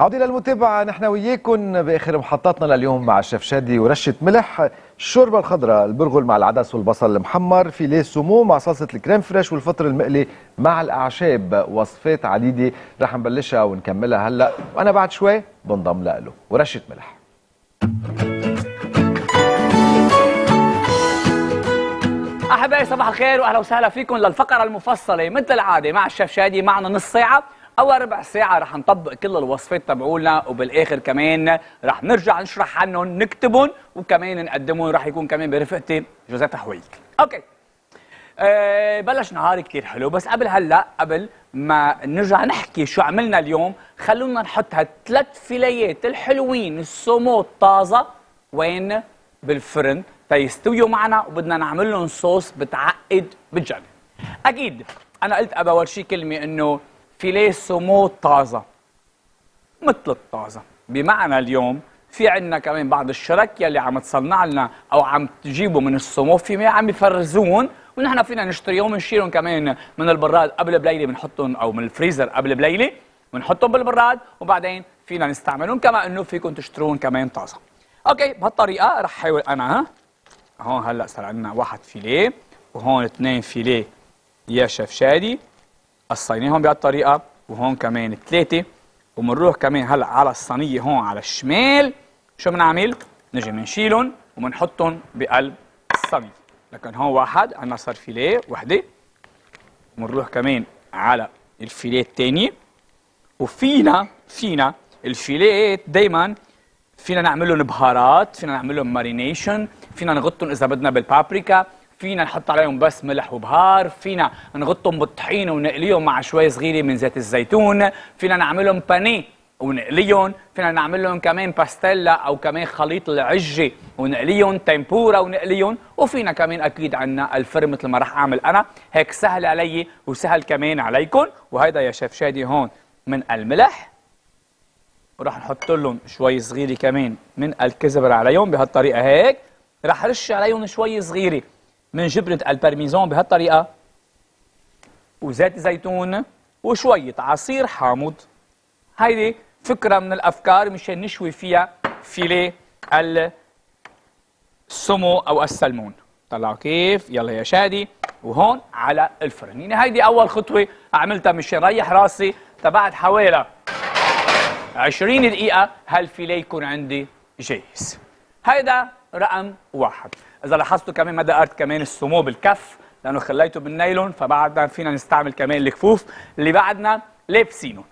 عودة إلى المتابعة نحن وياكم بآخر محطاتنا لليوم مع الشيف شادي ورشة ملح، الشوربة الخضراء، البرغل مع العدس والبصل المحمر، فيليه سمو مع صلصة الكريم فريش والفطر المقلي مع الأعشاب، وصفات عديدة رح نبلشها ونكملها هلا، وأنا بعد شوي بنضم لإله ورشة ملح. أحبائي صباح الخير وأهلا وسهلا فيكم للفقرة المفصلة مثل العادة مع الشيف شادي، معنا نص ساعة، أول ربع ساعة رح نطبق كل الوصفات تبعولنا، وبالآخر كمان رح نرجع نشرح عنهم نكتبهم وكمان نقدمهم، رح يكون كمان برفقتي جوزيف حويك. أوكي، بلش نهار كتير حلو، بس قبل هلا قبل ما نرجع نحكي شو عملنا اليوم، خلونا نحط هالثلاث فيليات الحلوين السومو الطازة وين بالفرن تيستويوا معنا، وبدنا نعمل لهم صوص بتعقد بالجنة. أكيد أنا قلت أبا ورشي كلمة إنه فيليه سومو طازة مثل الطازة، بمعنى اليوم في عندنا كمان بعض الشرك يلي عم تصنع لنا او عم تجيبوا من السومو، في عم يفرزون ونحن فينا نشتريهم ونشيلهم كمان من البراد قبل بليله بنحطهم، او من الفريزر قبل بليله بنحطهم بالبراد وبعدين فينا نستعملهم، كما انه فيكم تشترون كمان طازة. اوكي، بهالطريقة رح حاول انا هون هلا صار عندنا واحد فيليه وهون اثنين فيليه يا شيف شادي، قصيناهم بهالطريقة، وهون كمان ثلاثة، ومنروح كمان هلا على الصينية هون على الشمال، شو بنعمل؟ نجي بنشيلهم وبنحطهم بقلب الصينية، لكن هون واحد عنا صار فيليه وحدة، وبنروح كمان على الفيليه الثانية، وفينا الفيليات دايما فينا نعمل لهم بهارات، فينا نعمل لهم مارينيشن، فينا نغطهم إذا بدنا بالبابريكا، فينا نحط عليهم بس ملح وبهار، فينا نغطهم بالطحين ونقليهم مع شوية صغيرة من زيت الزيتون، فينا نعملهم بانيه ونقليهم، فينا نعملهم كمان باستيلا أو كمان خليط العجة ونقليهم، تيمبورا ونقليهم، وفينا كمان أكيد عنا الفرن مثل ما رح أعمل أنا، هيك سهل علي وسهل كمان عليكم. وهيدا يا شيف شادي هون من الملح، ورح نحط لهم شوية صغيرة كمان من الكزبرة عليهم بهالطريقة هيك، رح رش عليهم شوية صغيرة من جبنة البارميزان بهالطريقة، وزيت زيتون وشوية عصير حامض. هيدي فكرة من الأفكار مشان نشوي فيها فيليه السمو أو السلمون. طلعوا كيف؟ يلا يا شادي، وهون على الفرن. يعني هيدي أول خطوة عملتها مشان ريح راسي، تبعد حوالي 20 دقيقة هالفيليه يكون عندي جاهز. هيدا رقم واحد. إذا لاحظتوا كمان ما دقرت كمان السمو بالكف لأنه خليته بالنايلون، فبعدنا فينا نستعمل كمان الكفوف اللي بعدنا لابسينه.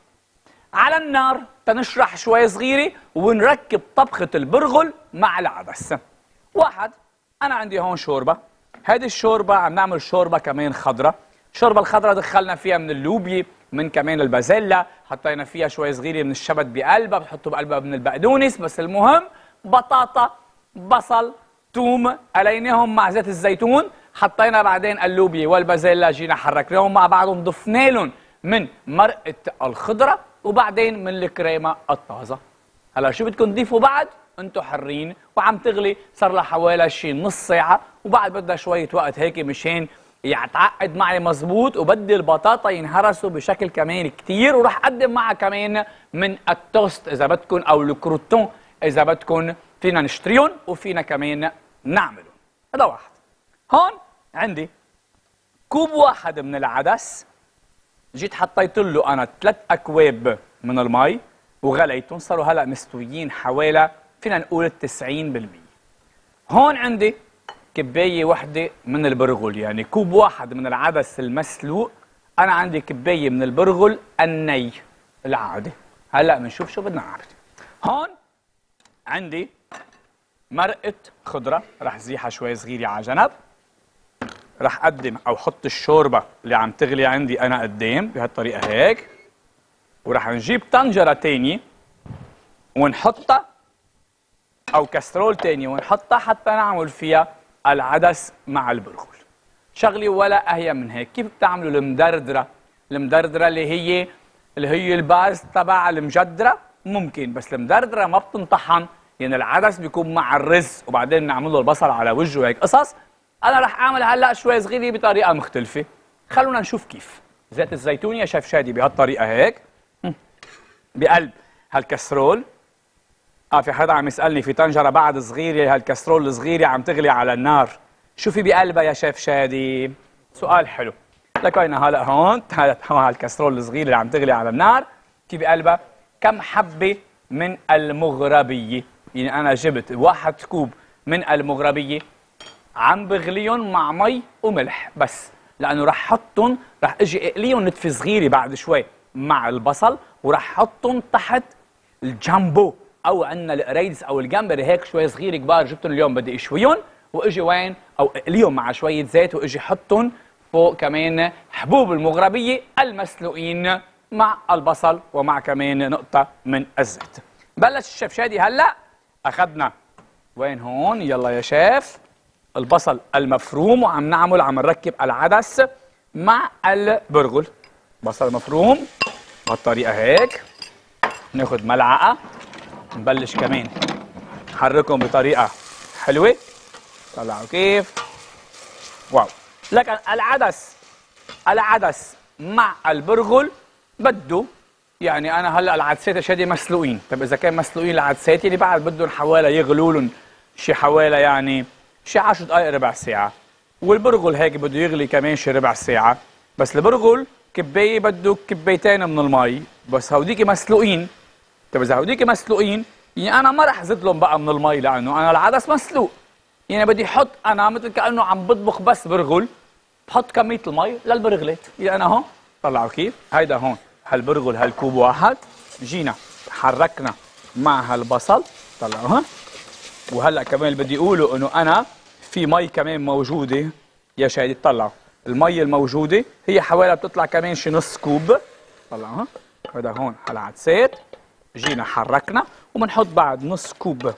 على النار تنشرح شوية صغيرة ونركب طبخة البرغل مع العدس. واحد، أنا عندي هون شوربة، هذه الشوربة عم نعمل شوربة كمان خضرة، الشوربة الخضرة دخلنا فيها من اللوبيا، من كمان البازيلا، حطينا فيها شوية صغيرة من الشبت بقلبها، بنحطه بقلبها من البقدونس، بس المهم بطاطا، بصل، ثوم، قليناهم مع زيت الزيتون، حطينا بعدين اللوبيا والبازيلا، جينا حركناهم مع بعضهم، ضفنا لهم من مرقه الخضره وبعدين من الكريمه الطازه. هلا شو بدكم تضيفوا بعد؟ انتم حرين. وعم تغلي صار لها حوالي شي نص ساعه، وبعد بدها شويه وقت هيك مشان يتعقد معي مزبوط، وبدي البطاطا ينهرسوا بشكل كمان كتير، وراح اقدم معها كمان من التوست اذا بدكم، او الكروتون اذا بدكم، فينا نشتريهم وفينا كمان نعملهم. هذا واحد. هون عندي كوب واحد من العدس، جيت حطيت له انا 3 اكواب من المي وغليتهم، صاروا هلا مستويين حوالي فينا نقول 90%. هون عندي كبايه وحده من البرغل، يعني كوب واحد من العدس المسلوق، انا عندي كبايه من البرغل الني العادي. هلا بنشوف شو بدنا نعمل. هون عندي مرقة خضرة، رح زيحها شوي صغيرة على جنب، رح اقدم او حط الشوربة اللي عم تغلي عندي انا قدام بهالطريقة هيك، ورح نجيب طنجرة تانية ونحطها، او كسرول تانية ونحطها حتى نعمل فيها العدس مع البرغل. شغلي ولا اهين من هيك. كيف بتعملوا المدردرة؟ المدردرة اللي هي الباز تبع المجدرة ممكن، بس المدردرة ما بتنطحن، يعني العدس بيكون مع الرز وبعدين نعمل له البصل على وجهه وهيك قصص. انا رح اعمل هلا شوي صغيره بطريقه مختلفه، خلونا نشوف كيف. زيت الزيتون يا شيف شادي بهالطريقه هيك بقلب هالكسرول. في حدا عم يسألني في طنجرة بعد صغيرة، هالكسرول الصغيرة عم تغلي على النار، شو في بقلبها يا شيف شادي؟ سؤال حلو. لك هينا هلا هون هالكسرول الصغيرة اللي عم تغلي على النار، في بقلبها كم حبة من المغربية. يعني أنا جبت 1 كوب من المغربية، عم بغليهم مع مي وملح بس، لأنه رح حطهم، رح أجي أقليهم نتفة صغيرة بعد شوي مع البصل، ورح حطهم تحت الجامبو أو عندنا القريدس أو الجمبري، هيك شوي صغير كبار جبتهم اليوم بدي أشويهم وأجي وين أو أقليهم مع شوية زيت، وأجي حطهم فوق كمان حبوب المغربية المسلوقين مع البصل ومع كمان نقطة من الزيت. بلش الشيف شادي هلا. أخذنا وين هون، يلا يا شيف، البصل المفروم، وعم نعمل عم نركب العدس مع البرغل. بصل مفروم بهالطريقة هيك، ناخد ملعقة، نبلش كمان نحركهم بطريقة حلوة. طلعوا كيف؟ واو. لكن العدس مع البرغل بده، يعني أنا هلا العدسات يا شادي مسلوقين، طيب إذا كان مسلوقين العدسات اللي بعد بدهم حوالي يغلولن شي حوالي يعني شي 10 دقائق ربع ساعة، والبرغل هيك بده يغلي كمان شي ربع ساعة، بس البرغل كباية بده كبايتين من المي، بس هوديك مسلوقين، طيب إذا هوديك مسلوقين يعني أنا ما رح زدلهم بقى من المي، لأنه أنا العدس مسلوق، يعني بدي حط أنا مثل كأنه عم بطبخ بس برغل، بحط كمية المي للبرغلات، يعني أنا هون طلعوا كيف؟ هيدا هون هالبرغل هالكوب 1، جينا حركنا مع هالبصل، طلعوا ها، وهلا كمان بدي أقوله إنه أنا في مي كمان موجودة يا شادي، طلعوا المي الموجودة هي حوالي بتطلع كمان شي نص كوب، طلعوا ها، هيدا هون هالعدسات، جينا حركنا وبنحط بعد نص كوب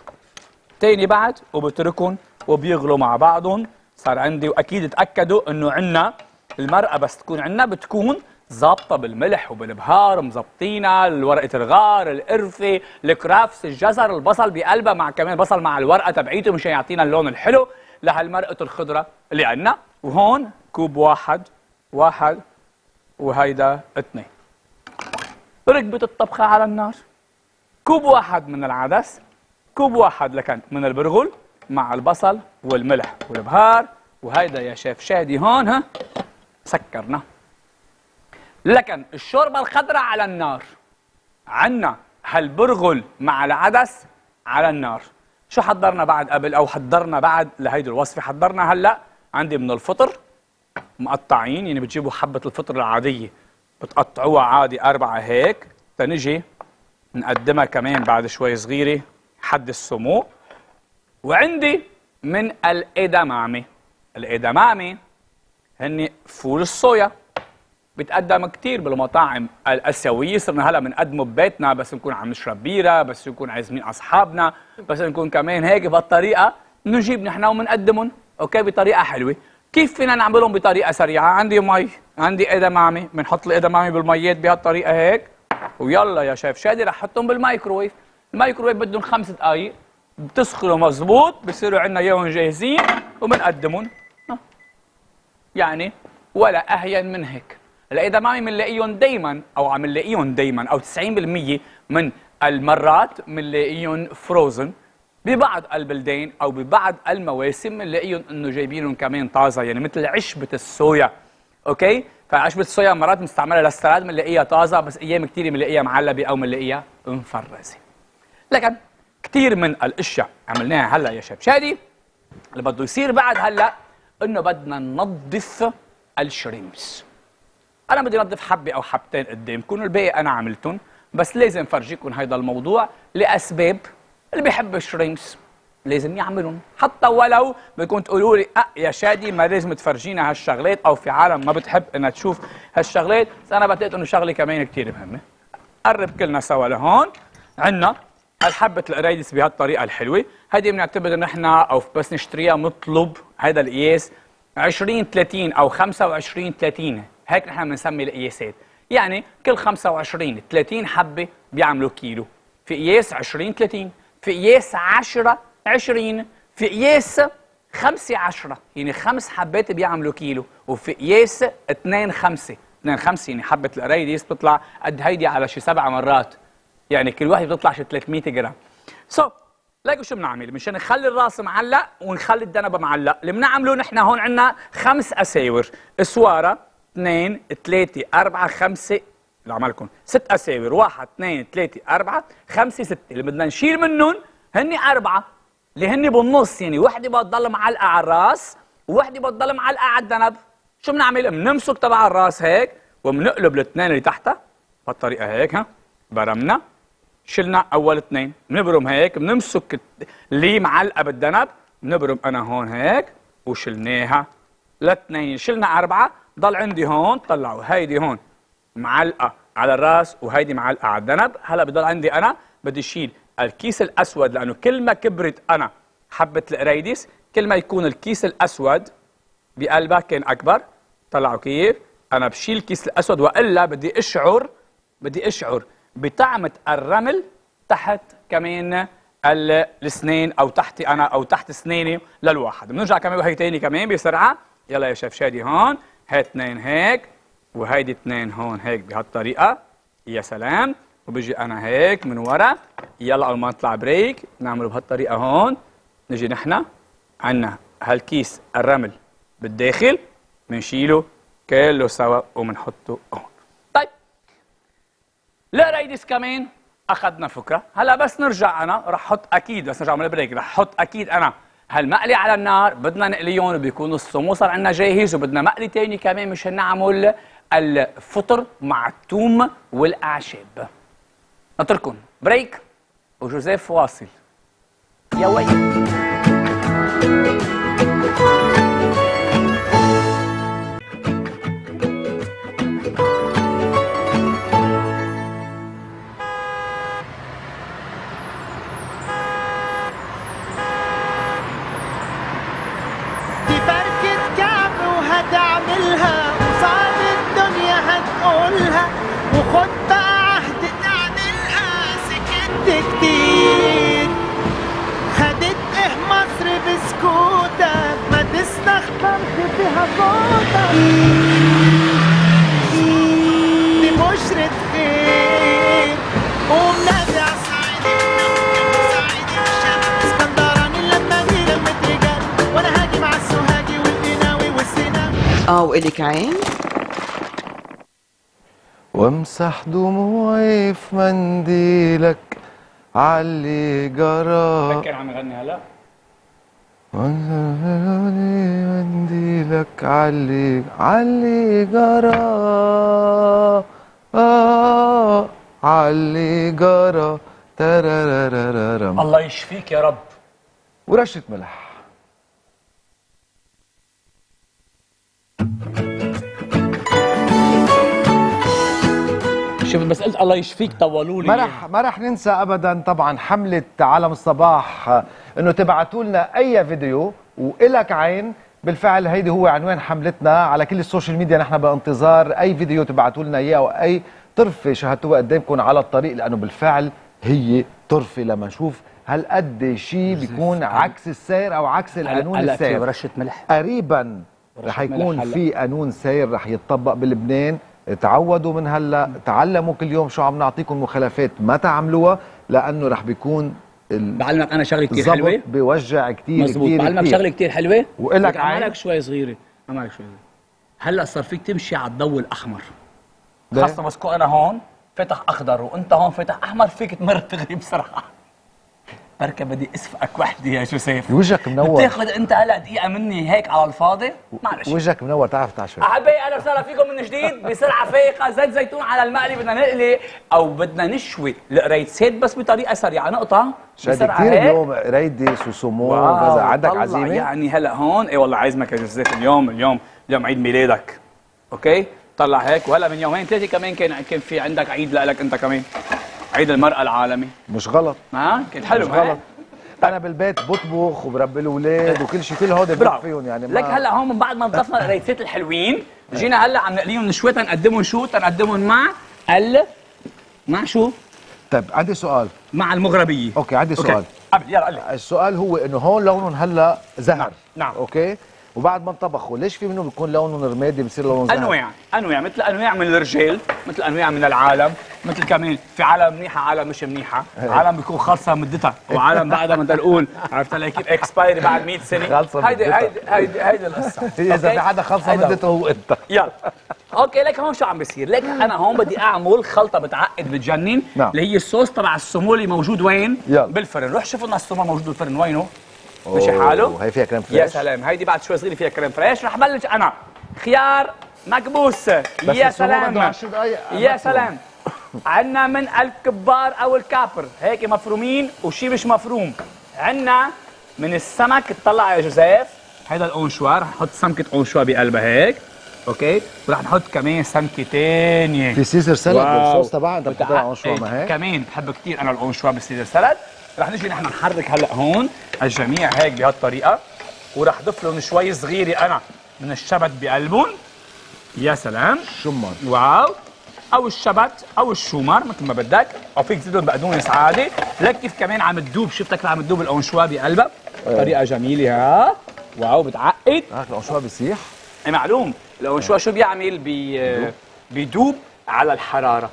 تاني بعد، وبتركن وبيغلوا مع بعضهم. صار عندي، واكيد اتاكدوا انه عندنا المرقه بس تكون عندنا بتكون ظابطه بالملح وبالبهار، مظبطينها، ورقه الغار، القرفه، الكرافس، الجزر، البصل بقلبها مع كمان بصل مع الورقه تبعيته مشان يعطينا اللون الحلو لهالمرقه الخضراء اللي عندنا. وهون كوب 1، وهيدا 2. ركبت الطبخه على النار، كوب 1 من العدس، كوب 1 لكن من البرغل مع البصل والملح والبهار، وهيدا يا شيف شادي هون ها سكرنا. لكن الشوربه الخضراء على النار، عنا هالبرغل مع العدس على النار. شو حضرنا بعد قبل او حضرنا بعد لهيدي الوصفه؟ حضرنا هلا عندي من الفطر مقطعين، يعني بتجيبوا حبه الفطر العاديه بتقطعوها عادي 4 هيك، تنجي نقدمها كمان بعد شوي صغيره حد السمو. وعندي من الإدامامي، الإدامامي هني فول الصويا، بتقدم كتير بالمطاعم الآسيوية، صرنا هلا بنقدمه ببيتنا، بس نكون عم نشرب بيرة، بس نكون عازمين أصحابنا، بس نكون كمان هيك بهالطريقة نجيب نحن ومنقدمهم، أوكي، بطريقة حلوة. كيف فينا نعملهم بطريقة سريعة؟ عندي مي، عندي إدامامي، بنحط الإدامامي بالميات بهالطريقة هيك، ويلا يا شيف شادي رح حطهم بالمايكرويف، المايكرويف بدهم 5 دقايق، بتسخنوا مظبوط، بصيروا عندنا اياهم جاهزين وبنقدمهم، يعني ولا اهين من هيك. الإدامامي بنلاقيهم دائما او عم نلاقيهم دائما او 90% من المرات بنلاقيهم فروزن، ببعض البلدان او ببعض المواسم بنلاقيهم انه جايبينهم كمان طازه، يعني مثل عشبه الصويا، اوكي؟ فعشبه الصويا مرات بنستعملها للسلاد بنلاقيها طازه، بس ايام كثير بنلاقيها معلبه او بنلاقيها مفرزه. لكن كتير من الاشياء عملناها هلا يا شيف شادي. اللي بده يصير بعد هلا انه بدنا ننظف الشريمبس. انا بدي انظف حبه او حبتين قدامكم، والباقي انا عملتهم، بس لازم فرجيكم هيدا الموضوع لاسباب اللي بيحب الشريمبس لازم يعملهم، حتى ولو بدكم تقولوا لي يا شادي ما لازم تفرجينا هالشغلات، او في عالم ما بتحب انها تشوف هالشغلات، بس انا بعتقد انه شغله كمان كتير مهمه. قرب كلنا سوا لهون، عندنا الحبة القريدس بهالطريقة الحلوة، هيدي بنعتبر نحن أو بس نشتريها نطلب هذا القياس 20-30 أو 25-30، هيك نحن بنسمي القياسات، يعني كل 25-30 حبة بيعملوا كيلو، في قياس 20-30، في قياس 10-20، في قياس 5-10، يعني 5 حبات بيعملوا كيلو، وفي قياس 2-5، يعني حبة القريدس بتطلع قد هيدي على شي 7 مرات. يعني كل واحده بتطلعش 300 جرام. سو لاقوا شو بنعمل مشان نخلي الراس معلق ونخلي الدنبه معلق. اللي بنعمله نحن هون عندنا 5 اساور، اسواره 2 3 4 5 لعملكم 6 اساور، 1 2 3 4 5 6. اللي بدنا نشيل منهم هن 4 اللي هن بالنص، يعني وحده بتضل معلقه على الراس ووحده بتضل معلقه على الدنب. شو بنعمل؟ بنمسك تبع الراس هيك وبنقلب الاثنين اللي تحتها بهالطريقه هيك. ها برمنا شلنا اول 2، بنبرم هيك، بنمسك اللي معلقه بالدنب بنبرم انا هون هيك وشلناها ل2، شلنا 4 ضل عندي هون. طلعوا هيدي هون معلقه على الراس وهيدي معلقه على الدنب. هلا بضل عندي انا بدي اشيل الكيس الاسود، لانه كل ما كبرت انا حبه القريدس كل ما يكون الكيس الاسود بقلبها كان اكبر. طلعوا كيف؟ انا بشيل الكيس الاسود والا بدي اشعر بطعمه الرمل تحت كمان الاسنان او تحتي انا او تحت اسناني للواحد. بنرجع كمان وهي تاني كمان بسرعه. يلا يا شيف شادي هون، هات 2 هيك وهيدي 2 هون هيك بهالطريقه. يا سلام. وبيجي انا هيك من ورا. يلا اول ما نطلع بريك نعمله بهالطريقه هون. نجي نحن عندنا هالكيس الرمل بالداخل بنشيله كله سوا وبنحطه هون. طيب القريدس كمان اخذنا فكره. هلا بس نرجع انا رح احط اكيد، بس نرجع من البريك رح احط اكيد انا هالمقلي على النار. بدنا نقليهم وبيكون الصومو صار عندنا جاهز، وبدنا مقلي ثاني كمان مشان نعمل الفطر مع الثوم والاعشاب. نترككم بريك وجوزيف واصل. يا ويلي. وإلك عين وامسح دموعي في منديلك علي جرى. فكر عم يغني هلا. منديلك علي جرى علي جرى. الله يشفيك يا رب. ورشة ملح. شفت بس قلت الله يشفيك طولوا لي. ما رح ننسى ابدا طبعا حمله عالم الصباح انه تبعتوا لنا اي فيديو وإلك عين. بالفعل هيدي هو عنوان حملتنا على كل السوشيال ميديا. نحن بانتظار اي فيديو تبعتوا لنا اياه واي طرفه شاهدتوها قدامكم على الطريق، لانه بالفعل هي طرفه لما نشوف هل قد شيء بيكون عكس السير او عكس القانون السير. هلا رشه ملح قريبا رح يكون في قانون سير رح يتطبق بلبنان. تعودوا من هلا، تعلموا كل يوم شو عم نعطيكم مخالفات ما تعملوها، لانه رح بيكون بعلمك انا شغله كثير حلوه بيوجع كثير كثير. بعلمك شغله كثير حلوه وقلك عملك شوي صغيره. عملك شوي هلا صار فيك تمشي على الضوء الاحمر، خاصه مسكو انا هون فتح اخضر وانت هون فتح احمر، فيك تمر تغري بسرعه. بركه بدي اسفقك وحدي يا جوزيف. وجهك منور. بتاخد انت هلا دقيقه مني هيك على الفاضي. معلش وجهك منور. تعرف تعشر احبائي اهلا وسهلا فيكم من جديد بسرعه فايقه. زيت زيتون على المقلي. بدنا نقلي او بدنا نشوي القريدسات بس بطريقه سريعه. نقطه بسرعه كثير اليوم قريدس وسمو وكذا. عندك عزيمه يعني هلا هون؟ اي والله عازمك يا جوزيف اليوم. اليوم عيد ميلادك. اوكي طلع هيك. وهلا من يومين 3 كمان كان في عندك عيد لك انت كمان، عيد المرأة العالمي. مش غلط. كنت حلو. مش غلط. أنا بالبيت بطبخ وبربي الأولاد وكل شيء كل هودي بطبخ فيهم يعني. لك هلا هون من بعد ما ضفنا القريدسات الحلوين جينا هلا عم نقليهم نشوي تنقدمهم. شو تنقدمهم مع مع شو؟ طيب عندي سؤال. مع المغربية. أوكي عندي سؤال. قبل يلا قلي. السؤال هو إنه هون لونهم هلا زهر. نعم. أوكي وبعد ما انطبخوا ليش في منهم بيكون لونه رمادي بصير لونه زرق؟ انواع مثل انواع من الرجال، مثل انواع من العالم، مثل كمان في عالم منيحه، عالم مش منيحه، عالم بيكون خالصه مدتها، وعالم بعدها بدنا نقول عرفت علي كيف اكسبايري بعد 100 سنه. هيدي القصه. اذا في حدا خالصه مدته هو انت. يلا اوكي، لك هون شو عم بيصير؟ لك انا هون بدي اعمل خلطه بتعقد بتجنن، اللي هي الصوص تبع الصومولي موجود وين؟ بالفرن. روح شوف لنا الصومال موجود بالفرن وينه؟ مشي حاله؟ هي فيها كريم فريش. يا سلام، هيدي بعد شوي صغيره فيها كريم فريش. رح بلش انا خيار مكبوس. يا سلام يا سلام. عندنا من الكبار او الكابر هيك مفرومين وشي مش مفروم. عندنا من السمك، اطلع يا جوزيف، هيدا الانشوار. رح نحط سمكه انشوار بقلبها هيك، اوكي، ورح نحط كمان سمكه ثانيه في سيزر سلد بالصوص تبعها. انت بتحطها انشوار ما هيك؟ كمان بحب كثير انا الانشوار بالسيزر سلد. رح نجي نحن نحرك هلا هون الجميع هيك بهالطريقه، ورح اضيف لهم شوي صغيره انا من الشبت بقلبهم. يا سلام، شمر، واو، او الشبت او الشومر مثل ما بدك، او فيك تزيدهم بقدونس عادي. لك كيف كمان عم تذوب، شفتك عم تذوب الانشوا بقلبها بطريقه جميله. ها واو، بتعقد. الانشوا بيسيح، معلوم. الانشوا شو بيعمل؟ بيذوب على الحراره.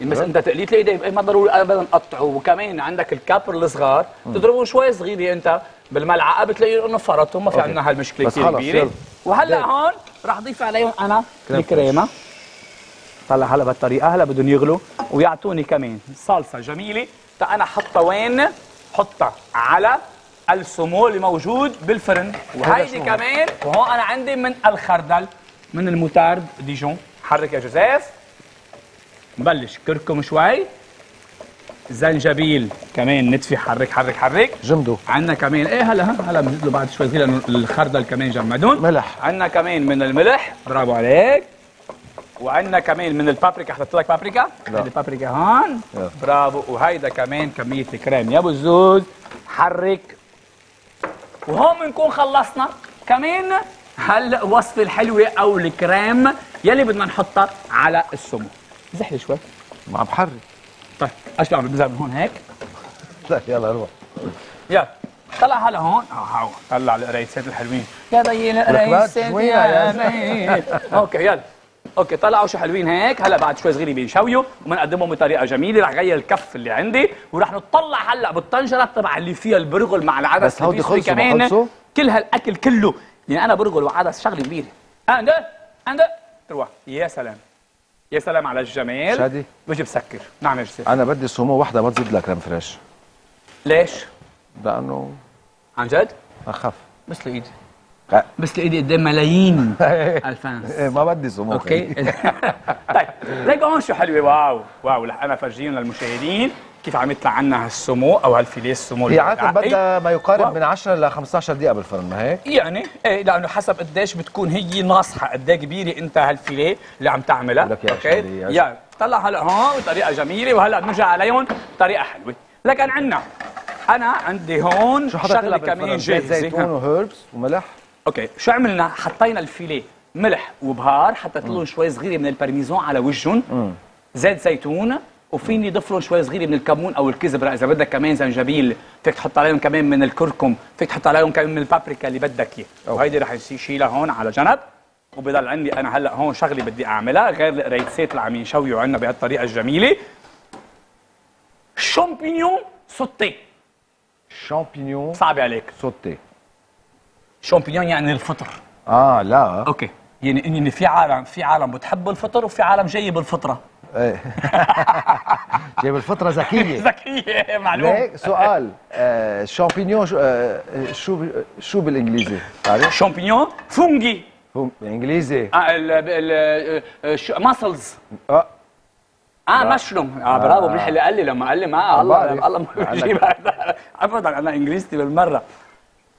مثلا انت تقليت الايدين ما ضروري ابدا قطعه. وكمان عندك الكابر الصغار تضربه شوي صغيره انت بالملعقه، بتلاقي انه فرطوا. ما في عندنا هالمشكله كثير كبيره. وهلا هون رح اضيف عليهم انا الكريمه. طلع هلا بهالطريقه، هلا بدهم يغلوا ويعطوني كمان صلصه جميله. تا انا حطها وين؟ حطها على الصومول اللي موجود بالفرن. وهيدي كمان، وهون انا عندي من الخردل، من الموتارد ديجون. حرك يا جوزيف. نبلش كركم شوي، زنجبيل كمان نتفي. حرك حرك حرك، جمدوا. عندنا كمان ايه هلا بنزيد له بعد شوي صغير لانه الخردل كمان جمدون. ملح، عندنا كمان من الملح، برافو عليك. وعندنا كمان من البابريكا. حطيت لك بابريكا؟ هيدي البابريكا هون، برافو. وهيدا كمان كمية الكريم يا ابو الزوز. حرك، وهون بنكون خلصنا كمان هلا وصفة الحلوة او الكريم يلي بدنا نحطها على السمو. زحلي شوي، ما عم بحرك. طيب اشلون عم بنزل من هون هيك؟ لا يلا روح، يلا طلع هلا هون. طلع القريسات الحلوين يا ضيّل القريسات يا ميت. اوكي يلا، اوكي طلعوا شو حلوين هيك. هلا بعد شوي صغيره بنشويوا وبنقدمهم بطريقه جميله. رح غير الكف اللي عندي، ورح نطلع هلا بالطنجره تبع اللي فيها البرغل مع العدس اللي فيه كمان كل هالاكل كله، لان انا برغل وعدس شغله كبيره. اندر تروح. يا سلام يا سلام على الجمال. شادي بجي بسكر. نعم يا جوزيف. انا بدي صومه واحده ما تزيد لها كريم فريش. ليش؟ لانه عن جد؟ اخف مثل ايدي، مثل ايدي قدام ملايين الفانس. ايه ما بدي صومه. اوكي طيب ليك هون شو حلوه. واو واو، رح انا افرجيهم للمشاهدين كيف عم يطلع عنا هالسمو او هالفيليه السمو. هي عادة بدها ما يقارب من 10 ل 15 دقيقة بالفرن ما هيك؟ يعني ايه، لأنه حسب قديش بتكون هي ناصحة، قد ايه كبيرة أنت هالفيليه اللي عم تعملها. لك يا شادي يعني طلع هلا هون بطريقة جميلة، وهلا بنرجع عليهم بطريقة حلوة. لكن أنا عندي هون شغلة كمان جاهزة. زيتون وهيربس وملح. أوكي شو عملنا؟ حطينا الفيليه، ملح وبهار، حطيت لهم شوي صغيرة من البارميزون على وجههم، زيت زيتون، وفيني اضيف لهم شوي صغيره من الكمون او الكزبره اذا بدك، كمان زنجبيل، فيك تحط عليهم كمان من الكركم، فيك تحط عليهم كمان من البابريكا اللي بدك اياه، وهيدي رح نشيلها هون على جنب. وبضل عندي انا هلا هون شغله بدي اعملها غير القريتسات اللي عم ينشويوا عنا بهالطريقه الجميله. شامبينيون سوتيه. شامبينيون صعب عليك؟ سوتيه. شامبينيون يعني الفطر. لا اوكي، يعني اني في عالم بتحب الفطر، وفي عالم جاي بالفطره. ايه جايب الفطره ذكيه ذكيه. معلوم. ليك سؤال، شامبينيون شو بالانجليزي؟ شامبينيون فونجي. بالانجليزي ماسلز. مشروم. برافو، منيح اللي قال لي لما قال لي ما الله ما بيجيبها ابدا، انا انجليزتي بالمره.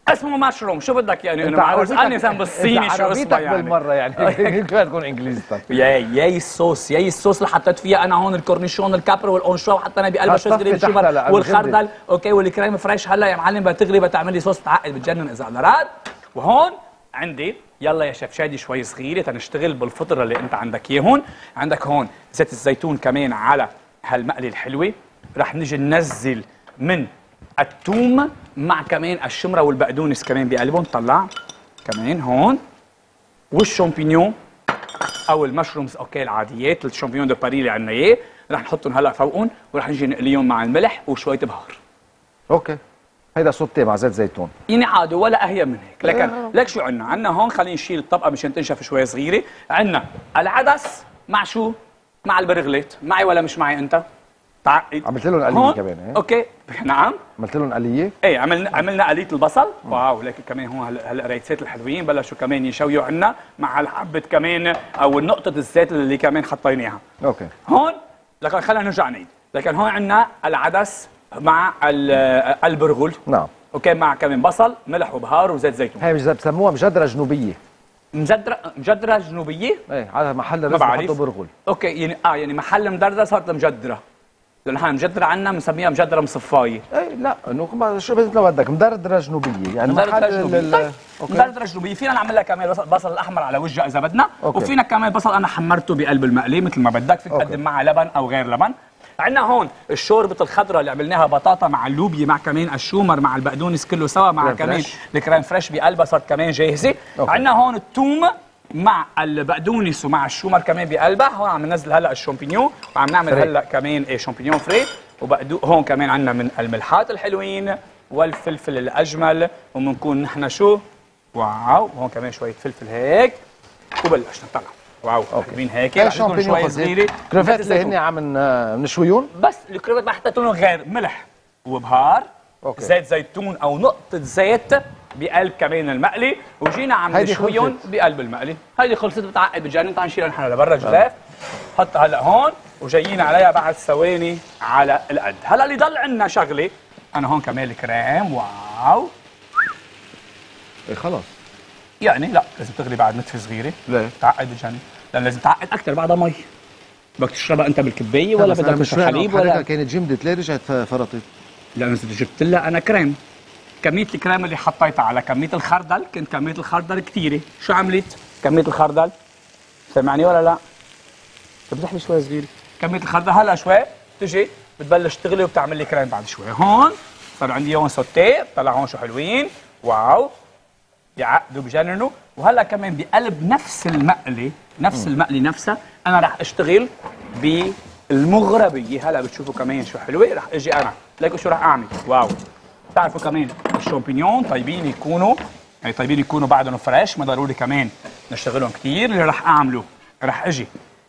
اسمه مشروم، شو بدك يعني؟ انا عاوز انسان بالصيني شو اسمه يعني بالمره يعني تكون انجليزتك. ياي الصوص، ياي الصوص اللي حطيت فيها انا هون الكورنيشون، الكابر والانشوا، وحطينا بقلبها شوز جريم والخردل، اوكي، والكريم فريش. هلا يا معلم بتغلي، بتعمل لي صوص بتعقد بتجنن اذا قدرت. وهون عندي يلا يا شيف شادي شوي صغيره تنشتغل بالفطره اللي انت عندك اياهم. عندك هون زيت الزيتون كمان على هالمقله الحلوه. رح نجي ننزل من الثوم مع كمان الشمره والبقدونس كمان بقلبهم. طلع كمان هون، والشامبينيون او المشرومز اوكي العاديات، الشامبينيون دو باري اللي عندنا اياه، رح نحطهم هلا فوقهم ورح نجي نقليهم مع الملح وشويه بهار. اوكي، هيدا صوتي مع زيت زيتون. يعني عادي ولا اهين من هيك، لكن لك شو عندنا؟ عندنا هون خلينا نشيل الطبقه مشان تنشف شوي صغيره، عندنا العدس مع شو؟ مع البرغليت، معي ولا مش معي انت؟ تعقد عملت لهم قليه كمان ايه؟ اوكي نعم عملت لهم قليه؟ ايه عملنا قليه البصل، واو لكن كمان هون هلا ريتسات الحلوين بلشوا كمان يشويوا عنا مع الحبه كمان او نقطه الزيت اللي كمان حطيناها. اوكي هون لكن خلينا نرجع نعيد، لكن هون عندنا العدس مع البرغل نعم اوكي مع كمان بصل ملح وبهار وزيت زيتون. هي بسموها مجدره جنوبيه. مجدره جنوبيه؟ ايه على محل الرز بحطوا برغل. اوكي يعني يعني محل مدردة صارت مجدره، لأن نحن مجدرة عنا بنسميها مجدرة مصفاية. ايه لا انه شو مثل ما بدك مدردرة جنوبية يعني مدردرة جنوبية. طيب مدردرة جنوبية فينا نعمل لها كمان بصل الأحمر على وجهها إذا بدنا، وفينا كمان بصل أنا حمرته بقلب المقلي مثل ما بدك، فيك تقدم معها لبن أو غير لبن. عندنا هون الشوربة الخضراء اللي عملناها بطاطا مع اللوبيا مع كمان الشومر مع البقدونس كله سوا مع كمان الكريم فريش بقلبها صارت كمان جاهزة. عندنا هون الثوم مع البقدونس ومع الشومر كمان بقلبها. هون عم ننزل هلا الشامبينيون وعم نعمل هلا كمان شامبينيون فري وبقدونس. هون كمان عندنا من الملحات الحلوين والفلفل الاجمل وبنكون نحن شو واو. وهون كمان شويه فلفل هيك وبلشنا نطلع واو حلوين هيك عندكم شويه صغيره. الكروفات اللي هن عم نشويون بس الكروفات ما حطيت لهم غير ملح وبهار زيت زيتون او نقطه زيت بقلب كمان المقلي وجينا عم نشويهم بقلب المقلي. هيدي خلصت بتعقد بتجنن. تعال نشيلها نحن لبرا جوزيف. حطها هلا هون وجايين عليها بعد ثواني على القد. هلا اللي ضل عندنا شغله انا هون كمان الكريم واو. ايه خلص يعني لا لازم تغلي بعد نتفه صغيره. ليه؟ بتعقد بتجنن لان لازم تعقد اكثر بعدها مي. بدك تشربها انت بالكبايه ولا بدك تشرب حليب ولا كانت جمدت ليه رجعت فرطت؟ لانه جبت لها انا كريم. كمية الكريم اللي حطيتها على كمية الخردل كانت كمية الخردل كثيرة، شو عملت؟ كمية الخردل سمعني ولا لا؟ بتحلي شوي صغيرة، كمية الخردل هلا شوي بتجي بتبلش تغلي وبتعمل لي كريم بعد شوي. هون صار عندي هون سوتيه، طلع هون شو حلوين، واو بيعقدوا بجننوا، وهلا كمان بقلب نفس المقلي، نفس المقلي نفسها، أنا رح أشتغل بالمغربية، هلا بتشوفوا كمان شو حلوة، رح أجي أنا، ليكوا شو رح أعمل، واو. بتعرفوا كمان الشامبينيون طيبين يكونوا بعدهم فريش، ما ضروري كمان نشتغلهم كثير. اللي رح اعمله رح اجي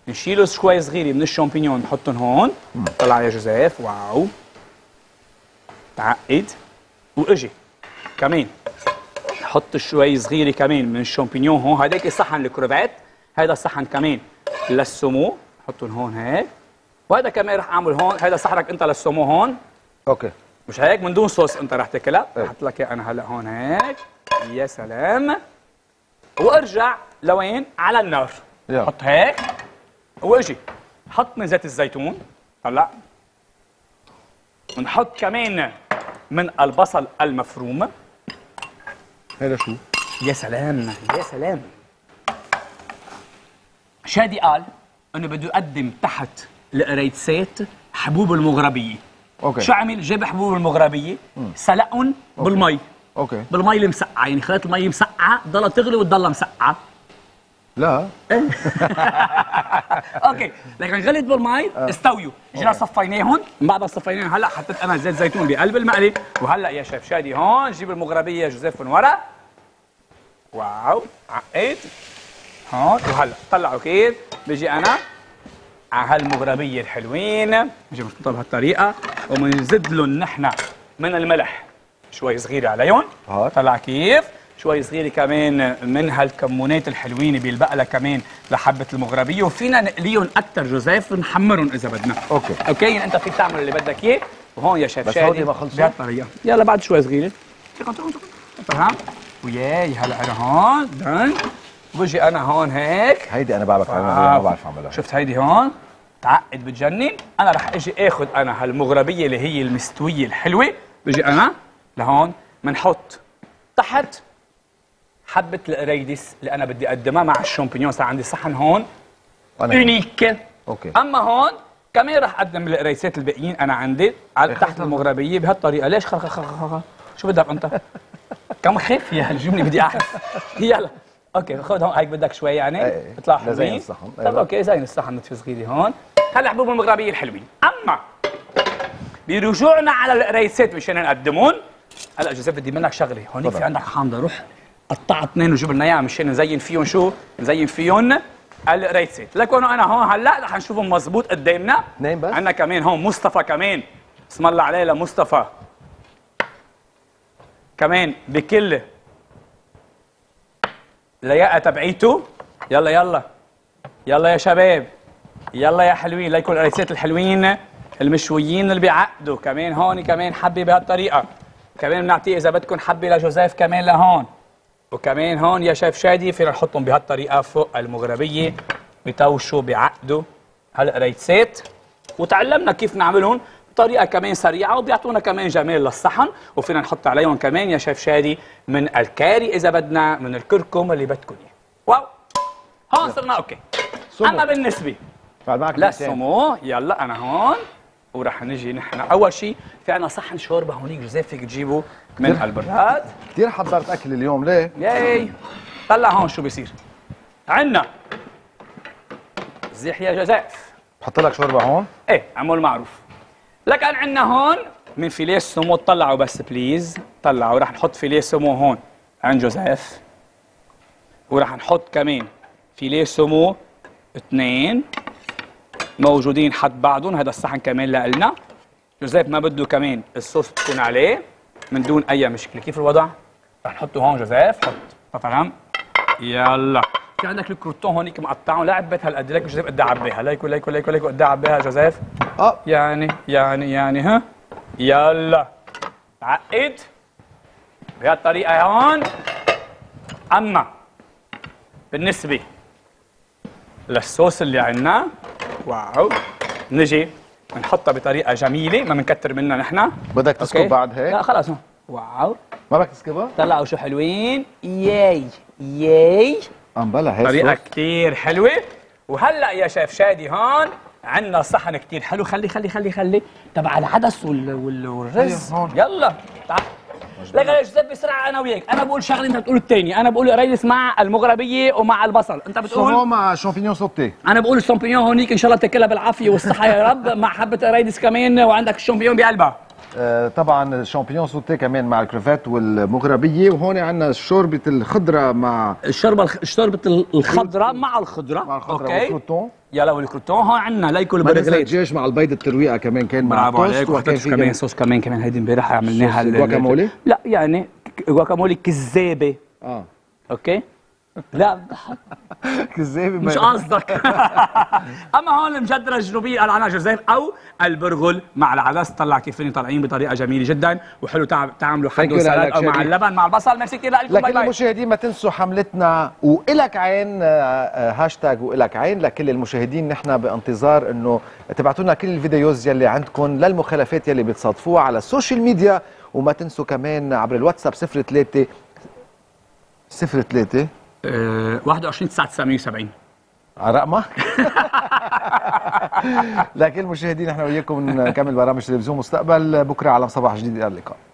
نشيله شوي صغيره من الشامبينيون نحطهم هون. طلع يا جوزيف واو تعقد. واجي كمان نحط شوي صغيره كمان من الشامبينيون هون. هذاك صحن الكروفات، هذا الصحن كمان للسمو نحطهم هون هيك، وهذا كمان رح اعمل هون. هذا صحنك انت للسمو هون اوكي مش هيك من دون صوص انت رح تاكلها. بحط لك اياها انا هلا هون هيك. يا سلام. وارجع لوين؟ على النار. حط هيك واجي حط من زيت الزيتون. طلع ونحط كمان من البصل المفروم. هذا شو؟ يا سلام يا سلام. شادي قال انه بده يقدم تحت القريتسات حبوب المغربيه. أوكي. شو عمل؟ جاب حبوب المغربيه سلقهم بالمي. اوكي بالمي المسقعه، يعني خليت المي مسقعه ضلت تغلي وتضلها مسقعه. لا اوكي لكن غليت بالمي استويوا، جينا صفيناهم. بعد ما صفيناهم هلا حطيت انا زيت زيتون بقلب المقلي. وهلا يا شيف شادي هون جيب المغربيه يا جوزيف من ورا. واو عقيت هون. وهلا طلعوا كيف بيجي انا على هالمغربية الحلوين. بنجي بنحطها بهالطريقة وبنزيد لهم نحن من الملح شوي صغيرة عليهم. طلع كيف؟ شوي صغيرة كمان من هالكمونات الحلوين بيلبقلها كمان لحبة المغربية، وفينا نقليهم أكثر جوزيف نحمرهم إذا بدنا. أوكي أوكي يعني أنت فيك تعمل اللي بدك إياه. وهون يا شيف شادي بهالطريقة يلا بعد شوي صغيرة تمام. وياي هلا أنا هون دن بجي انا هون هيك. هيدي انا بعرف اعملها ما بعرف اعملها. شفت هيدي هون تعقد بتجنن. انا رح اجي اخذ انا هالمغربيه اللي هي المستويه الحلوه. بجي انا لهون بنحط تحت حبه القريدس اللي انا بدي اقدمها مع الشامبينيون. صار عندي صحن هون يونيك. اوكي اما هون كمان رح اقدم القريسات الباقيين انا عندي تحت المغربيه بهالطريقه. ليش شو بدك انت؟ كم خف يا هالجمله بدي اعرف. يلا اوكي خذهم هيك بدك شوي يعني بيطلعوا حلوين. الصحن طب اوكي زين الصحن نتفي صغيره هون. هلا حبوب المغربيه الحلوين، اما برجوعنا على القريسات مشان نقدمون. هلا جوزيف بدي منك شغله، هونيك في عندك حامضه، روح قطع اثنين وجيب لنا اياهم مشان نزين فيهم. شو نزين فيهم؟ الريسات. لكونه انا هون هلا رح نشوفهم مضبوط قدامنا. اثنين بس عندنا كمان هون مصطفى كمان، بسم الله عليه لمصطفى كمان بكل لياقه تبعيته. يلا يلا يلا يا شباب، يلا يا حلوين، ليكن الريسات الحلوين المشويين اللي بيعقدوا كمان هون. كمان حبه بهالطريقه كمان بنعطيه اذا بدكم حبه لجوزيف كمان لهون، وكمان هون يا شيف شادي فينا نحطهم بهالطريقه فوق المغربيه بتوشوا بعقدوا هالقريسات. وتعلمنا كيف نعملهم بطريقه كمان سريعه وبيعطونا كمان جمال للصحن، وفينا نحط عليهم كمان يا شيف شادي من الكاري اذا بدنا، من الكركم اللي بدكم اياه. واو هون صرنا اوكي. اما بالنسبه للسمو يلا انا هون ورح نجي نحن. اول شيء في عنا صحن شوربه هونيك جوزيف فيك تجيبه من البراد. كثير حضرت اكل اليوم ليه؟ ياي طلع هون شو بيصير. عنا زيح يا جوزيف، بحط لك شوربه هون؟ ايه عمول معروف. لكن عنا هون من فيليه السمو، طلعوا بس بليز طلعوا. رح نحط فيليه سمو هون عند جوزيف، ورح نحط كمان فيليه سمو اثنين موجودين حد بعضهم. هذا الصحن كمان لنا جوزيف ما بده كمان الصوص تكون عليه من دون اي مشكله. كيف الوضع؟ رح نحطه هون جوزيف، حط تمام. يلا في عندك الكروتون هونيك مقطعهم. لا عبيت هالقد لك جوزيف قد عبيها. ليكو ليكو ليكو ليكو قد عبيها جوزيف. يعني ها. يلا عقد بهالطريقه هون. اما بالنسبه للصوص اللي عندنا واو، نجي نحطها بطريقه جميله ما بنكتر منها نحن. بدك تسكب بعد هيك؟ لا خلص هون. واو ما بدك تسكبها؟ طلعوا شو حلوين. ياي ياي امبلا هيك طريقه كثير حلوه. وهلا يا شيف شادي هون عندنا صحن كثير حلو. خلي خلي خلي خلي تبع العدس والرز. يلا تعال. لكن يا جوزيف بسرعه انا وياك، انا بقول شغله انت بتقول الثانيه. انا بقول قريس مع المغربيه ومع البصل، انت بتقول سومون مع شامبينيون سوتيه. انا بقول الشامبينيون هونيك ان شاء الله تاكلها بالعافيه والصحه يا رب، مع حبه قريس كمان، وعندك الشامبينيون بقلبها. طبعا الشامبينيون سوتيه كمان مع الكريفات والمغربيه. وهون عندنا شوربه الخضره مع شوربه الخضره مع الخضره. اوكي يلا. والكروتون هون عندنا ليكو البرغليت الدجاج مع البيض الترويقه كمان كان مع الصوص، وكان في كمان صوص كمان هيدي امبارح عملناها الجواكامولي. لا يعني جواكامولي كذابه. اوكي لا كذابه مش قصدك. اما هون المجدره الجنوبيه قال عنها جوزيف او البرغل مع العدس. طلع كيفين طالعين بطريقه جميله جدا وحلو. تعملوا حدو سلطه او مع اللبن مع البصل. ميرسي كثير لكم. لكل المشاهدين ما تنسوا حملتنا وإلك عين، هاشتاج وإلك عين. لكل المشاهدين نحن بانتظار انه تبعتوا لنا كل الفيديوز يلي عندكم للمخالفات يلي بتصادفوها على السوشيال ميديا. وما تنسوا كمان عبر الواتساب 03 21 970 على رقمك. لكل المشاهدين احنا وياكم نكمل برامج تلفزيون مستقبل بكره على صباح جديد. الى اللقاء.